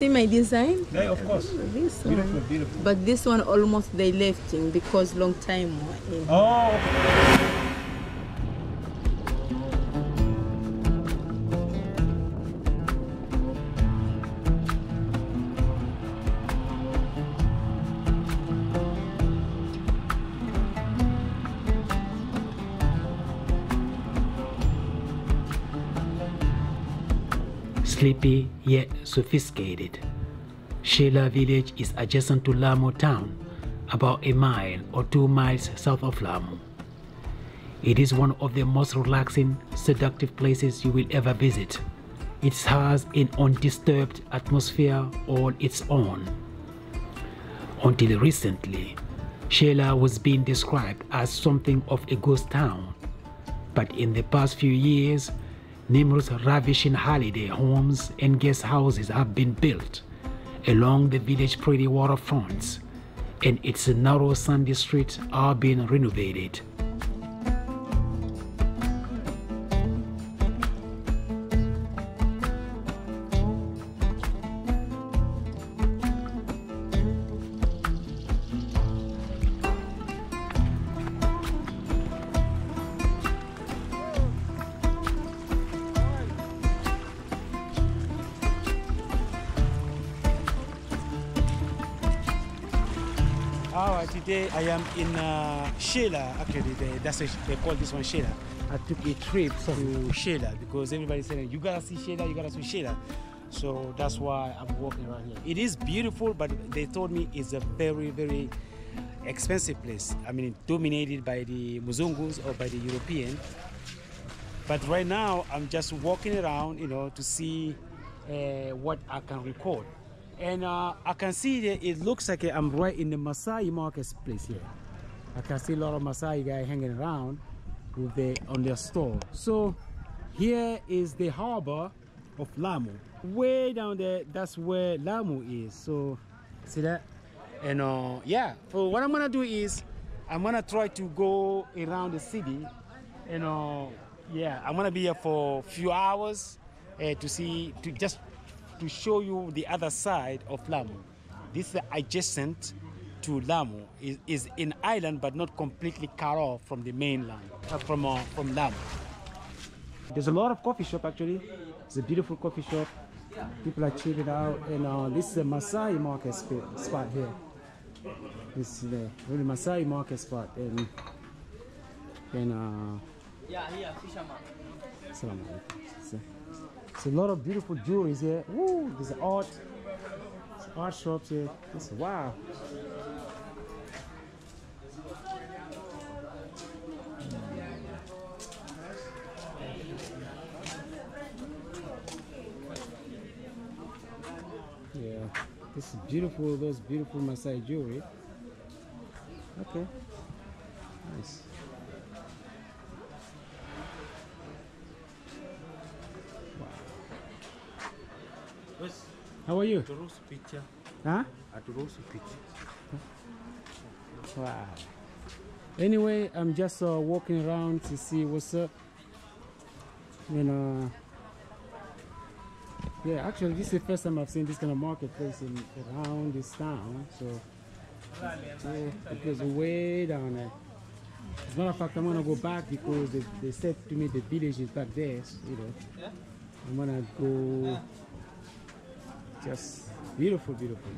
See my design? Yeah, of course. This one. Beautiful, beautiful. But this one almost they left in because long time. Oh. Sleepy yet sophisticated, Shela village is adjacent to Lamu town, about a mile or 2 miles south of Lamu. It is one of the most relaxing, seductive places you will ever visit. It has an undisturbed atmosphere all its own. Until recently, Shela was being described as something of a ghost town, but in the past few years, numerous ravishing holiday homes and guest houses have been built along the village's pretty waterfronts, and its narrow sandy streets are being renovated. Today I am in Shela, actually, they call this one Shela. I took a trip to Shela because everybody said, you gotta see Shela, you gotta see Shela. So that's why I'm walking around here. It is beautiful, but they told me it's a very, very expensive place. I mean, dominated by the Muzungus or by the Europeans. But right now, I'm just walking around, you know, to see what I can record. And I can see that it looks like I'm right in the Maasai marketplace here. I can see a lot of Maasai guys hanging around with on their store. So here is the harbor of Lamu. Way down there, that's where Lamu is. So see that? And yeah, so what I'm gonna do is I'm gonna try to go around the city. And yeah, I'm gonna be here for a few hours to show you the other side of Lamu. This is adjacent to Lamu. It is an island, but not completely cut off from the mainland, from Lamu. There's a lot of coffee shop actually. It's a beautiful coffee shop. People are chilling out, and this is a Maasai market spot here. This is the really Maasai market spot, and it's a lot of beautiful jewelry here. Woo, there's art shops here. This, wow. Yeah, this is beautiful, those beautiful Maasai jewelry. Okay, nice. How are you? Huh? Wow. Anyway, I'm just walking around to see what's up. And yeah, actually, this is the first time I've seen this kind of marketplace around this town. So, it goes way down there. As a matter of fact, I'm gonna go back because they said to me the village is back there. So, you know, I'm gonna go. Just beautiful, beautiful.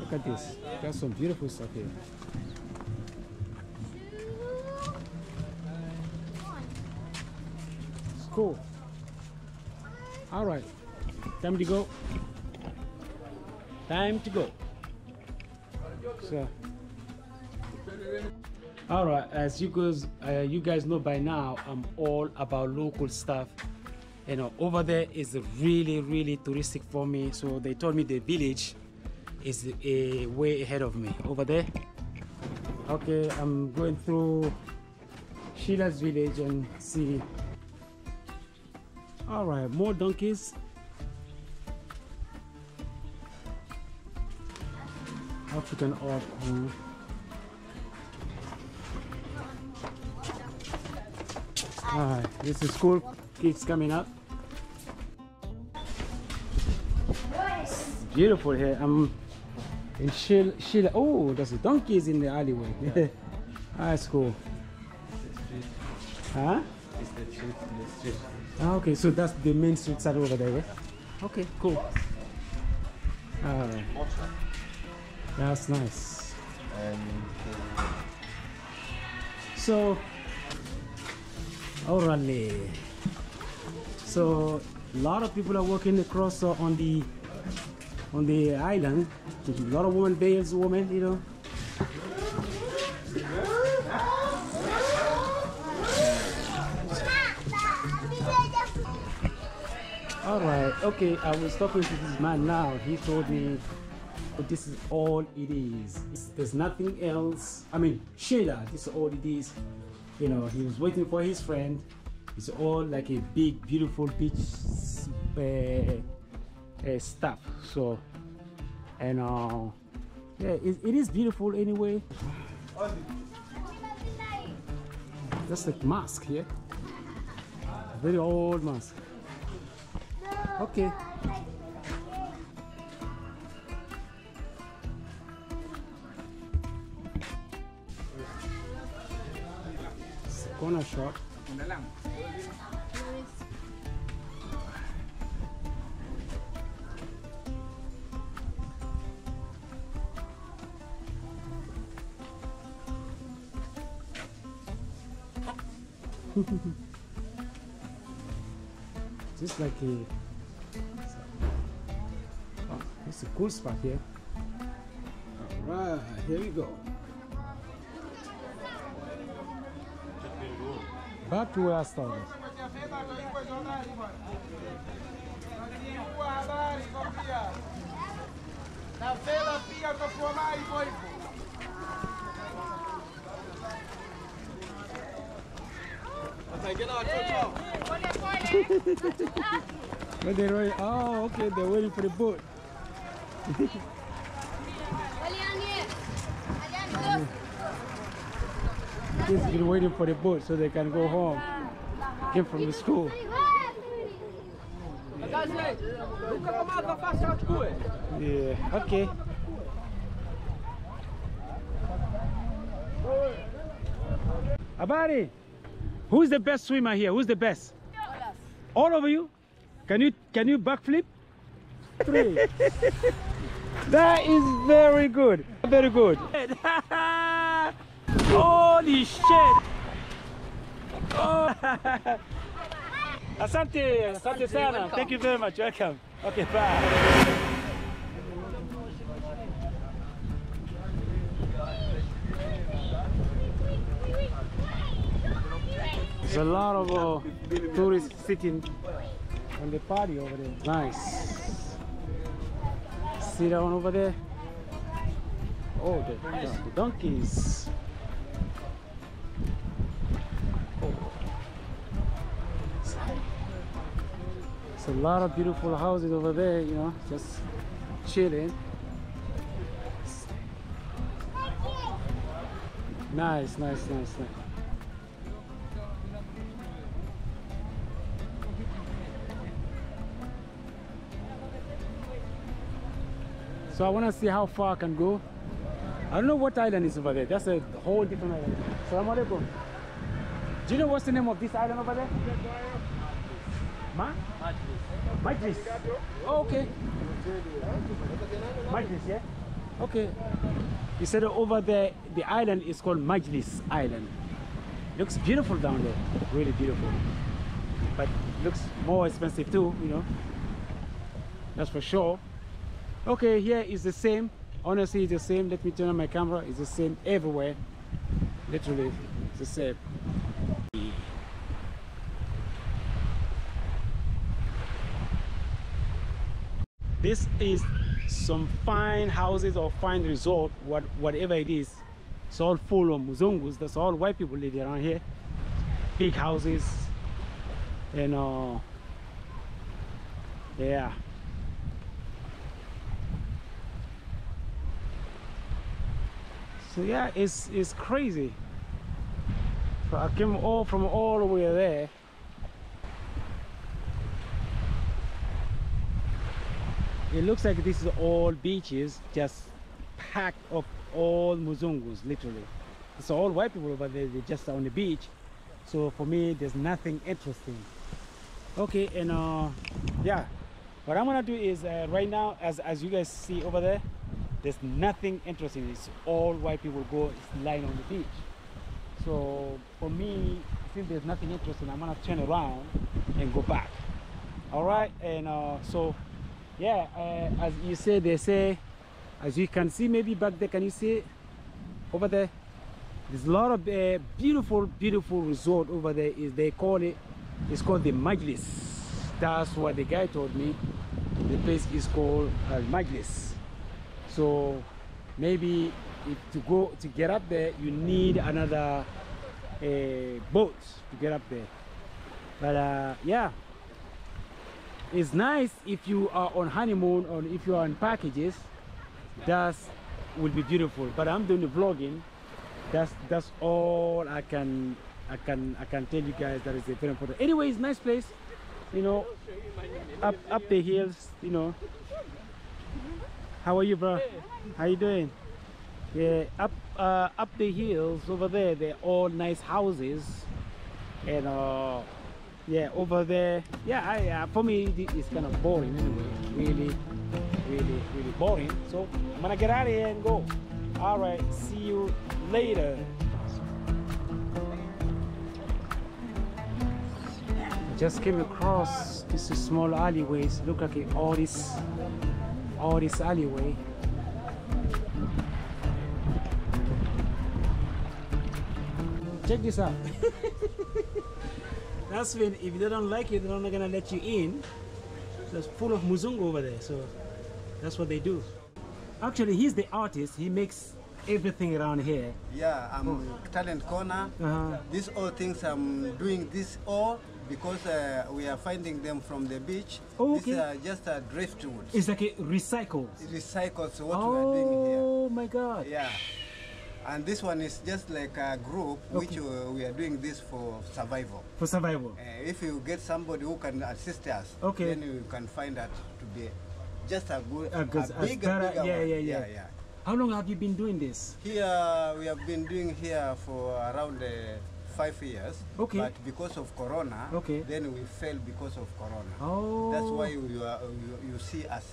Look at this. Got some beautiful stuff here. Cool. All right. Time to go. Time to go. So, all right. As you guys know by now, I'm all about local stuff. You know, over there is really, really touristic for me. So they told me the village is way ahead of me over there. Okay, I'm going through Shela's village and see. All right, more donkeys. African art. All right, this is school kids coming up. beautiful here. I'm in Shela. Oh, there's a donkeys in the alleyway. Yeah. That's cool. Huh? It's the street. Ah, okay, so that's the main street side over there, right? Okay, cool. Alright. That's nice. So, orally. So, a lot of people are walking across on the island. A lot of women, bales women, you know. Alright, okay, I was talking to this man now. He told me this is all it is. There's nothing else. I mean, Shela, this is all it is. You know, he was waiting for his friend. It's all like a big, beautiful beach stuff. So, and yeah, it is beautiful anyway. That's like mosque here. Yeah? Very old mosque. Okay. It's a corner shop. Just like a it's a cool spot here. Alright, here we go. Back to where I started. Oh, okay, they're waiting for the boat. Kids been waiting for the boat so they can go home. Came from the school. Yeah, okay. Abari, who's the best swimmer here? Who's the best? All of you? Can you backflip? Three. That is very good. Very good. Holy shit! Oh. Asante, asante sana. Thank you very much. Welcome. Okay, bye. There's a lot of tourists sitting on the patio over there. Nice. See that one over there? Oh, the donkeys. Oh. It's a lot of beautiful houses over there, you know, just chilling. Nice, nice, nice, nice. So I want to see how far I can go. I don't know what island is over there. That's a whole different island. Assalamu alaikum. Do you know what's the name of this island over there? Ma? Majlis. Oh, okay. Majlis, yeah? Okay. You said over there, the island is called Majlis Island. Looks beautiful down there. Really beautiful. But looks more expensive too, you know. That's for sure. Okay, here is the same. Honestly, it's the same. Let me turn on my camera. It's the same everywhere. Literally, it's the same. This is some fine houses or fine resort, whatever it is. It's all full of Muzungus. That's all white people live around here. Big houses. And yeah. So yeah, it's crazy. So I came all from all the way there. It looks like this is all beaches, just packed up, all Muzungus, literally. It's all white people, but they're just on the beach. So for me, there's nothing interesting. Okay, and yeah, what I'm gonna do is right now, as you guys see over there, there's nothing interesting. It's all white people go, it's lying on the beach. So for me, since there's nothing interesting, I'm gonna turn around and go back. All right, and so yeah, as you say, they say, as you can see, maybe back there, can you see it? Over there? There's a lot of beautiful, beautiful resort over there. Is they call it, it's called the Majlis. That's what the guy told me. The place is called Majlis. So maybe to get up there, you need another boat to get up there. But yeah, it's nice if you are on honeymoon or if you are on packages. That will be beautiful. But I'm doing the vlogging. That's all I can tell you guys. That is a very important. Anyway, it's a nice place, you know, up the hills, you know. How are you, bro? How you doing? Yeah, up the hills over there. They're all nice houses, and yeah, over there. Yeah, for me it's kind of boring anyway. Really, really, really boring. So I'm gonna get out of here and go. All right, see you later. Just came across this small alleyways. Look like it, all this alleyway. Check this out. That's when if they don't like you, they're not gonna let you in. There's full of Muzungu over there, so that's what they do. Actually, he's the artist. He makes everything around here. Yeah, I'm talent corner. These all things I'm doing this all because we are finding them from the beach. Oh, okay. These are just a driftwood. It's like a recycle. It recycles what we are doing here. Oh my God. Yeah. And this one is just like a group, okay, which we are doing this for survival. For survival. If you get somebody who can assist us, okay, then you can find that to be just a good, a bigger yeah, one. Yeah. How long have you been doing this? Here, we have been doing here for around 5 years. Okay. But because of Corona, okay, then we failed because of Corona. Oh. That's why you see us,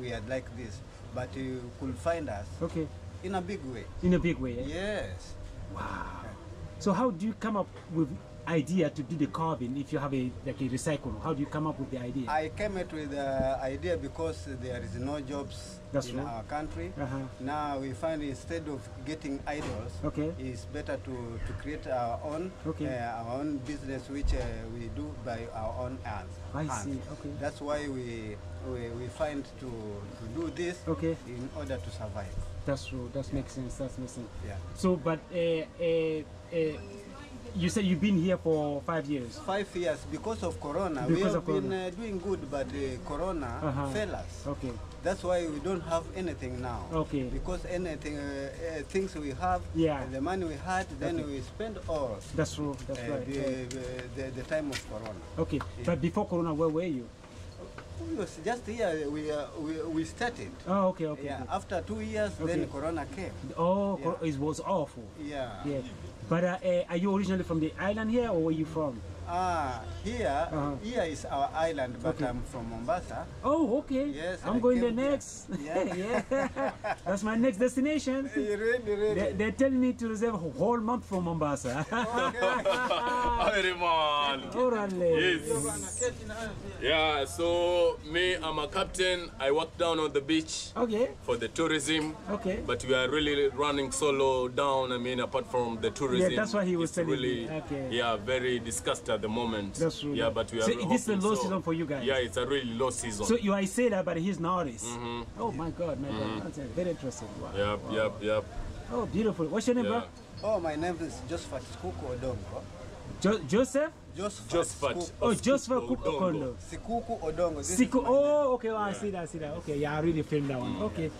we are like this. But you could find us, okay, in a big way. In a big way, eh? Yes. Wow. So how do you come up with idea to do the carving if you have like a recycle? How do you come up with the idea? I came up with the idea because there is no jobs in our country. Now we find instead of getting idols, okay, it's better to create our own, okay, our own business, which we do by our own hands. I see. Okay. That's why we find to do this, okay, in order to survive. That's true. That makes sense. That makes sense. Yeah. So, but you said you've been here for 5 years. 5 years because of Corona. We have been doing good, but Corona failed us. Okay. That's why we don't have anything now. Okay. Because anything, things we have, yeah, the money we had, then we spend all. That's true. That's right. The time of Corona. Okay. Yeah. But before Corona, where were you? Just here we started. Oh, okay. Yeah, after 2 years, then Corona came. Oh, yeah. It was awful. Yeah. But are you originally from the island here, or where are you from? Here is our island, but I'm from Mombasa. Oh, okay. Yes, I'm going there next. Yeah. That's my next destination. Really. They tell me to reserve a whole month from Mombasa. Yes. Yeah, so me, I'm a captain. I work down on the beach for the tourism. Okay. But we are really running solo down, I mean, apart from the tourism. Yeah, that's what he was telling me. Okay. Yeah, very disgusting at the moment. That's true. Yeah, but we are. So really, this is a low season for you guys. Yeah, it's a really low season. So I say that, but he's an artist. Oh my God, man, that's very interesting. Wow. Yep. Oh, beautiful. What's your name, bro? Oh, my name is Josephat Sukuku Odongo. Joseph? Josephat. Oh, Josephat Sukuku Odongo. Oh, okay. I see that. Okay, yeah, I really filmed that one. Okay.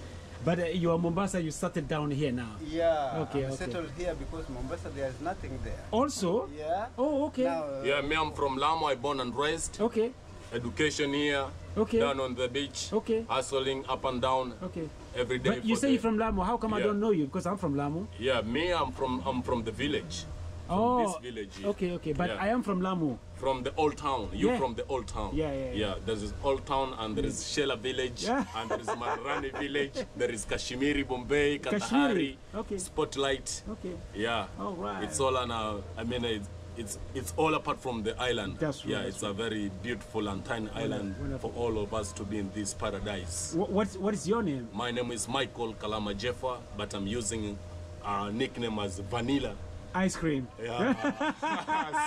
But you are Mombasa, you settled down here now. Yeah, I settled here because Mombasa, there is nothing there. Also? Yeah. Oh, okay. Now, yeah, me, I'm from Lamu, I born and raised. Okay. education here, okay, down on the beach, okay, hustling up and down, okay, every day. But you say you're from Lamu. How come I don't know you? Because I'm from Lamu. Yeah, me, I'm from the village. From this village. Here. Okay, okay, but I am from Lamu. From the old town. You're from the old town. Yeah, yeah, yeah. There is old town, and there is Shela village, and there is Marani village. There is Kashmiri Bombay, Katahari, okay, Spotlight. Okay. Yeah. All right. It's all on a, I mean, it's all apart from the island. That's right. Yeah, it's a very beautiful and tiny island for all of us to be in this paradise. What is your name? My name is Michael Kalama Jeffa, but I'm using a nickname as Vanilla. Ice cream. Yeah.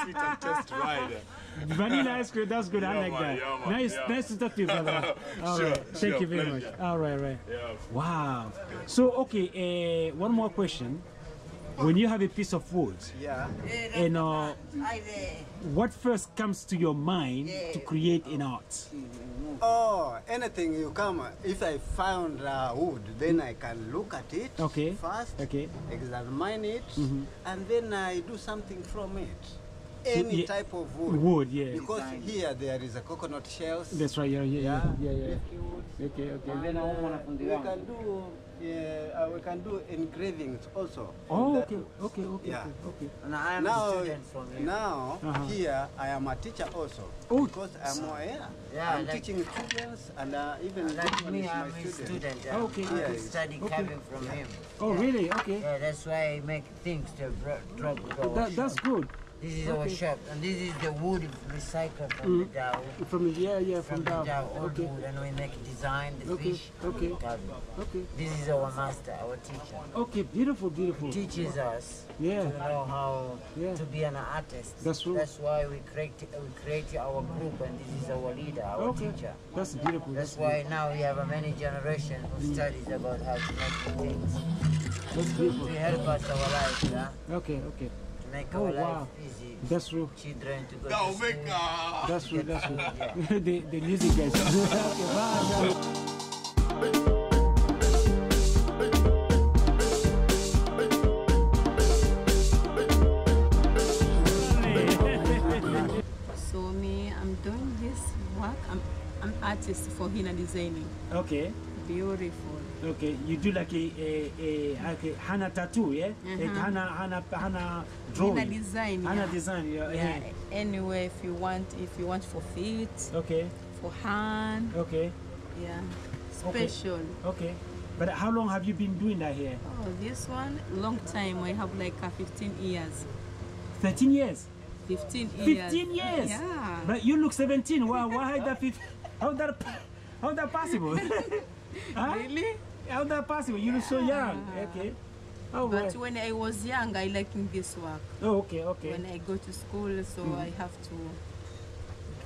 Sweet and taste right. Vanilla ice cream, that's good. I like that. Yeah, nice, nice to talk to you, brother. Sure, thank you very much. All right, right. Yeah. Wow. So, okay, one more question. When you have a piece of wood, and what first comes to your mind to create an art? Oh, anything you come. If I found wood, then I can look at it first, examine it, and then I do something from it. Any type of wood. Wood, because here there is a coconut shells. That's right. Okay, okay. And then we can do we can do engravings also. Oh, okay. And I am now, a student from here. Now here I am a teacher also. Oh, because I'm I'm like teaching students, and even like me, I'm a student. I study coming from him. Oh, really? Okay. Yeah, that's why I make things to drop. That's good. This is our shop, and this is the wood recycled from the Idabo. From from the Idabo, old wood, and we make design, the fish, This is our master, our teacher. Okay, beautiful, beautiful. He teaches us to know how to be an artist. That's true. That's why we create our group, and this is our leader, our teacher. That's beautiful. That's why now we have a many generation who studies about how to make things. That's beautiful. To help us our life, Okay. Make our life easy. That's true. Children to go to school. That's true, that's true. The music guys. Okay, bye. So me, I'm doing this work. I'm artist for henna designing. Okay. Beautiful. Okay, you do like a henna tattoo, yeah? Like henna drawing. Henna design. Henna design, anyway, if you want for feet. Okay. For hand. Okay. Yeah. Special. Okay. But how long have you been doing that here? Oh, this one long time. I have like 15 years. 13 years. 15 years. 15 years. Yeah. But you look 17. Why that? How that possible? Huh? Really? How that possible? You look so young. Okay. Oh, but when I was young, I liked this work. Oh, okay, okay. When I go to school, so I have to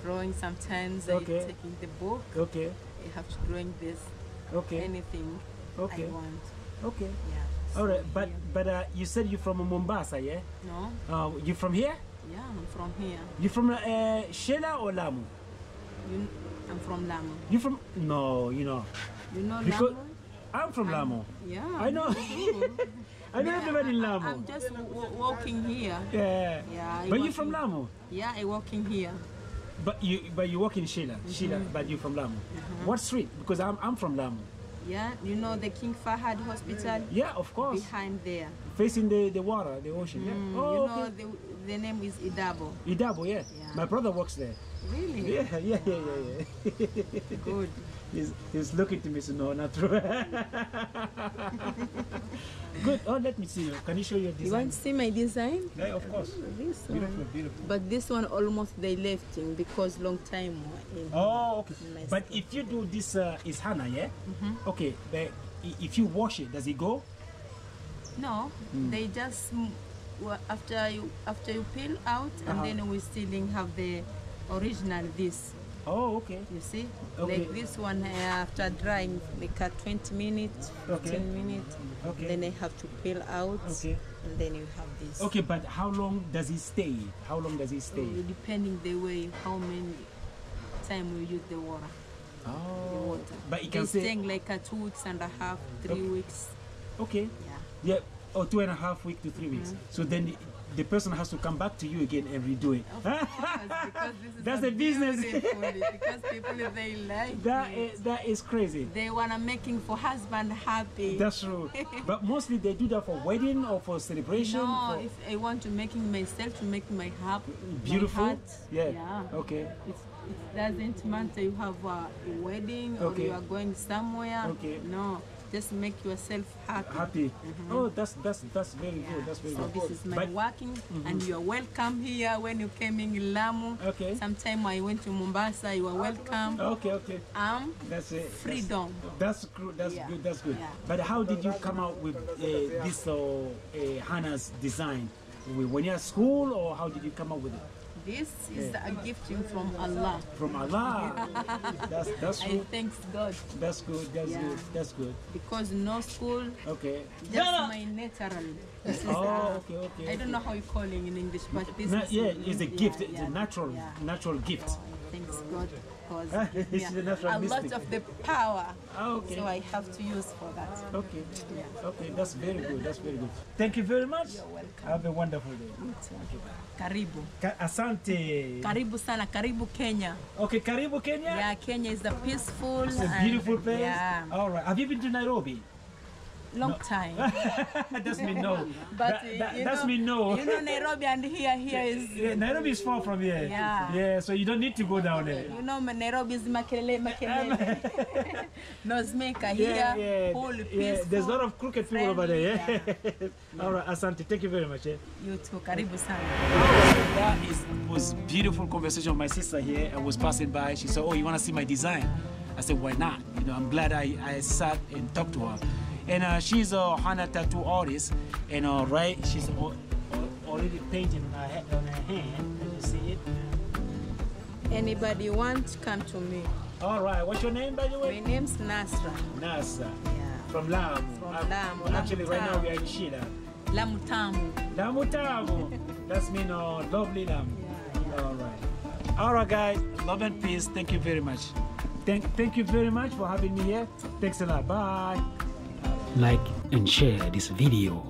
drawing sometimes. I taking the book. Okay. I have to drawing this. Okay. Anything I want. Okay. Yeah. So all right, but you said you're from Mombasa, yeah? No. You from here? Yeah, I'm from here. You from Shela or Lamu? I'm from Lamu. You from? No, you know. You know Lamu? I'm from Lamu. Yeah. I know. I know everybody in Lamu. I'm just walking here. Yeah. Yeah. But you from Lamu? Yeah, I walking here. But you walk in Shela. Shela, but you from Lamu. What street? Because I'm from Lamu. Yeah, you know the King Fahad Hospital. Yeah, of course. Behind there. Facing the water, the ocean. Yeah. Oh, you know the name is Idabo. Idabo, yeah. My brother works there. Really? Yeah. Good. He's looking to me, so no, not true. Good. Oh, let me see you. Can you show your design? You want to see my design? Yeah, of course. This one. Beautiful, beautiful. But this one almost they left him because long time. Okay. But if you do this, is henna, yeah? Okay. But if you wash it, does it go? No. They just after you peel out, and then we still have the original this. Oh, okay. You see, like this one after drying, make a 20 minutes, 15 minutes. Okay. Then I have to peel out. Okay. And then you have this. Okay, but how long does it stay? How long does it stay? Depending the way how many time we use the water. Oh. The water. But it can stay like a 2.5 to 3 weeks. Okay. Yeah. Oh, 2.5 weeks to 3 weeks. So then the person has to come back to you again every day. Of course, because this is that's a business. Because people, if they like that, that is crazy. They wanna making for husband happy. That's true. But mostly they do that for wedding or for celebration. No, for... if I want to making myself to make my heart beautiful. My heart, yeah. Okay. It doesn't matter you have a wedding or you are going somewhere. Okay. No. Just make yourself happy. Mm-hmm. Oh, that's very good. That's very good. This is my working, and you're welcome here when you came in Lamu. Okay. Sometime I went to Mombasa. You are welcome. Okay, okay. That's it. Freedom. That's good. That's good. That's good. Yeah. But how did you come out with this Hannah's design? When you're at school, or how did you come up with it? This is a gifting from Allah. From Allah. That's good. I thanks God. That's good. That's good. That's good. Because no school. Okay. Just my natural. This is I don't know how you call it in English, but this is it's a gift. It's a natural, natural gift. Thanks God. A lot of the power, so I have to use for that. Okay, okay, that's very good. That's very good. Thank you very much. You're welcome. Have a wonderful day. Karibu. Asante. Karibu sana. Karibu Kenya. Okay, Karibu Kenya. Yeah, Kenya is a peaceful. It's a beautiful place. Yeah. All right. Have you been to Nairobi? Long time. That's me no. But that's me no. You know Nairobi and here is. Yeah, Nairobi is far from here. Yeah. Yeah. So you don't need to go down there. You know Nairobi is makelele. Nozmeka here. Whole peaceful. There's a lot of crooked people over there. Yeah. All right, asante. Thank you very much. Yeah. You too. Karibu sana. That was beautiful conversation with my sister here. I was passing by. She said, "Oh, you want to see my design?" I said, "Why not?" You know, I'm glad I sat and talked to her. And she's a Hannah tattoo artist, and she's already painting on her hand. Can you see it? Anybody want, come to me. All right. What's your name, by the way? My name's Nasra. Nasra. Yeah. From Lamu. From Lamu. Actually, right now we are in Shela. Lamu Tamu. Lamu Tamu. That's mean lovely Lamu. Yeah, yeah. All right. All right, guys. Love and peace. Thank you very much. Thank you very much for having me here. Thanks a lot. Bye. Like and share this video,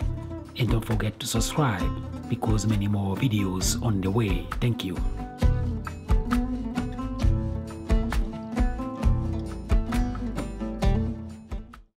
and don't forget to subscribe because many more videos on the way. Thank you.